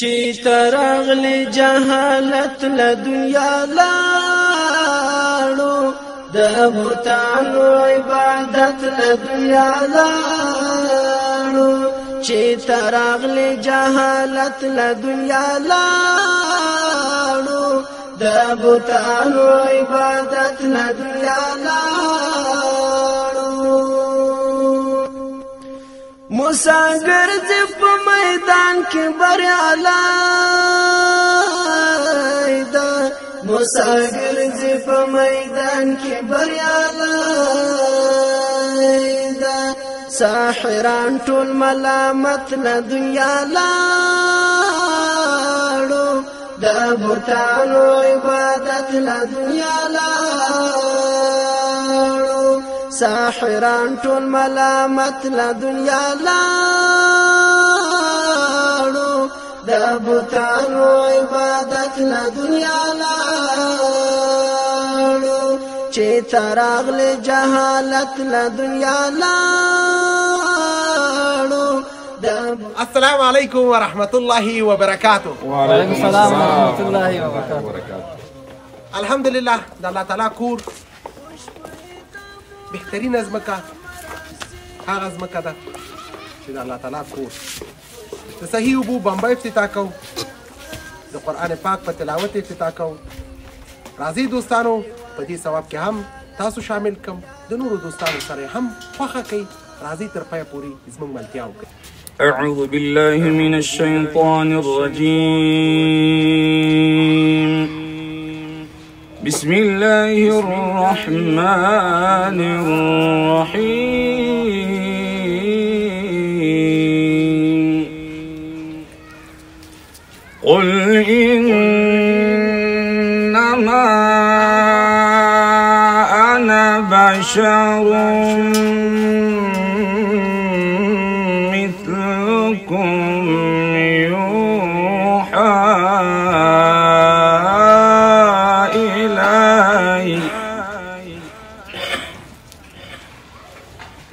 چی ترغلی جہالت لدنیا لارو دا بوتانو عبادت لدنیا لارو چی ترغلی جہالت لدنیا لارو دا بوتانو عبادت لدنیا لارو مساگر زب میدان کی بریالائی دا مساگر زب میدان کی بریالائی دا ساحران طول ملامت لدنیا لارو دا بوتانو عبادت لدنیا لارو ساحران طول ملامت لدنیا لارو دا بوتانو عبادت لدنیا لارو چی تراغل جہالت لدنیا لارو. السلام عليكم ورحمة الله وبركاته. وعليكم السلام ورحمة الله وبركاته. الحمد لله ده الله تعالى كور بهترين ازمكه هاغ ازمكه ده ده الله تعالى كور صحيح وبو بمبا افتتاح کو ده قرآن پاک په تلاوت افتتاح کو. راضي دوستانو په دې ثواب کې هم تاسو شامل کم د نورو دوستانو سره هم فخر کوي. راضي تر پای پوری زموږ ملتیا وکړي. أعوذ بالله من الشيطان الرجيم. بسم الله الرحمن الرحيم. قل إنما أنا بشر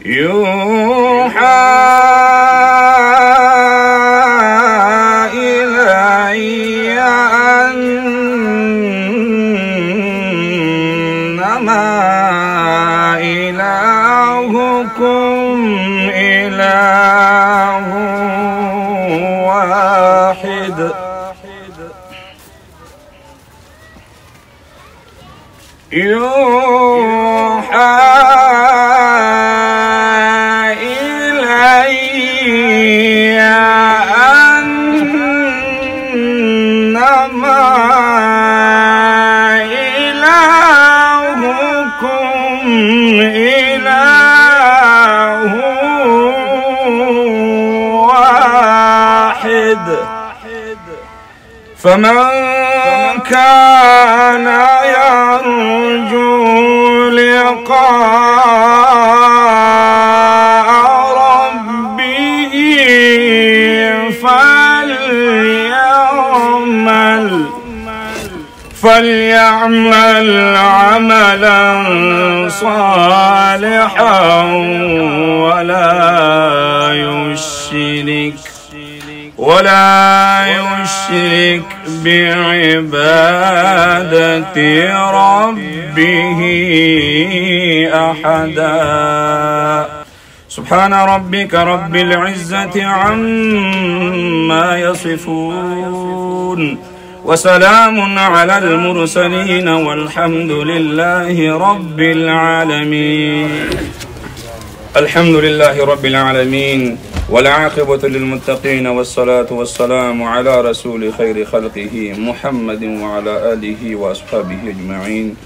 يوحى إلي أنما إلهكم إله واحد إله واحد فمن كان يرجو لقاء ربه فليعمل عملا صالحا ولا يشرك بعبادة ربه أحدا. سبحان ربك رب العزة عما يصفون وسلام على المرسلين والحمد لله رب العالمين. الحمد لله رب العالمين والعاقبة للمتقين والصلاة والسلام على رسول خير خلقه محمد وعلى آله وأصحابه أجمعين.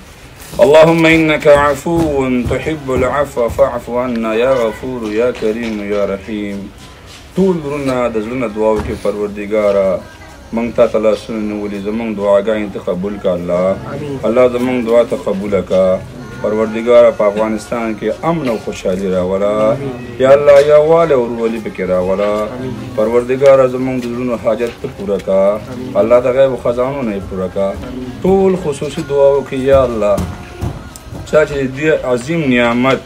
اللهم إنك عفو تحب العفو فاعف عنا يا غفور يا كريم يا رحيم. طول رنا دزلنا دعاوك فروردگارا منگ تا تلا سنن ولی زمنگ دعا گائیں تقبل کا اللہ. اللہ زمنگ دعا تقبل کا پروردگار پا افغانستان کے امن و خوشحالی راولا یا اللہ یا والی و رولی پکی راولا. پروردگار زمنگ دلون و حاجت پورا کا اللہ تا غیب و خزانو نہیں پورا کا. طول خصوصی دعاو کی یا اللہ چاچے دی عظیم نعمت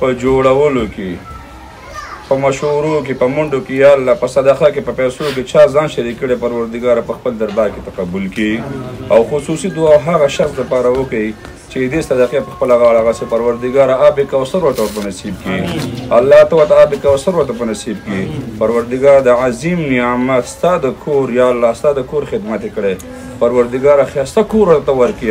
پا جوڑا ولو کی په مشورو کې په منډو کې یا الله په صدقه کې په پیسو کې چا ځان شریک کړي پروردګار په خپل دربار کې تقبل کړي او خصوصي دعا هغه شخص لپاره وکړي چې دې صدقه په خپل غاړه غاړه پروردګار آب کوثر ورته په نصیب کړي الله تعالی آب کوثر ورته په نصیب کړي پروردګار د عظیم نعمت ستاسو کور یا الله ستاسو کور خدمت کړي پروردګار خیسته کور ورته ورکړي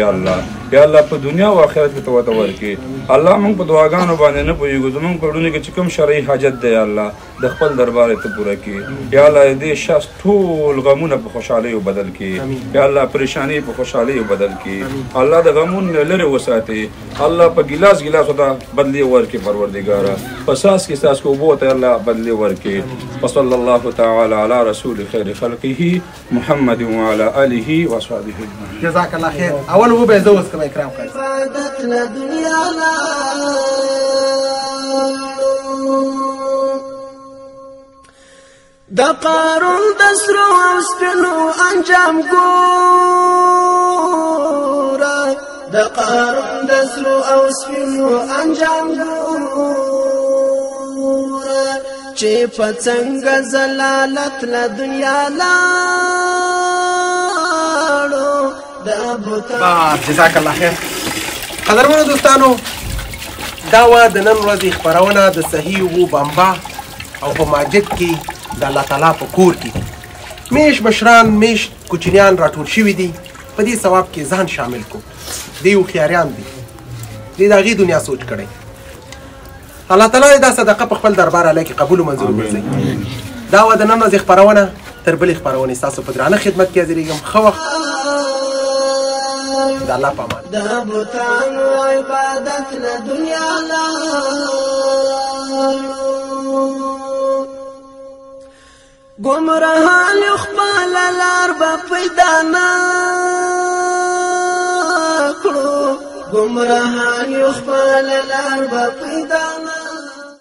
یا الله په دنیا او آخرت کې ته ورته ورکړي الله موږ په دعاګانو باندې نه پویږو زموږ په ډونه کې چې کوم شرعي حاجت دی الله د خپل دربار ته پوره کړي یا الله دې شخص ټول غمونه په خوشحالۍ وبدل کړي یا الله پریشانی په خوشحالۍ وبدل کړي الله د غمونو لرې وساتي الله په ګلاس ګلاس ودا بدلی ورکې پروردګار په ساس کې ساس کو بوته الله بدلی ورکې وصلی الله تعالی علی رسول خیر خلقه محمد وعلى اله وصحبه جزاك الله خير اول هو بيزوز كما اكرام خير فادت لدنيا لا د قارون دسرو سپنو انجام ګور د قارون د سرو او سپینو انجام ګوره چې په څنګه زلالت له دنیا لاړو د بوتان جزاک الله خیر. قدرمنو دوستانو دا وه د نن ورځې خپرونه د صحیح اوبو بمبه او په ماجد کې د الله تعالی په کور کې میش مشران میش کوچنیان راټول شوي دي په دې ثواب کې ځان شامل کو دی هوښیاریان دي دې د هغې دنیا سوچ کړی الله تعالی دا صدقه په خپل دربار اعلی کې قبول و منظور وګرځي. دا وه د نن ورځې خپرونه تر بلې خپرونې ستاسو په درانه خدمت کې حاضرېږم. ښه وخت د الله په امان. د بوتانو عبادت له دنیا ګمراهان خپله لار به پیدا ګمراهان خپله لار به پیدا نه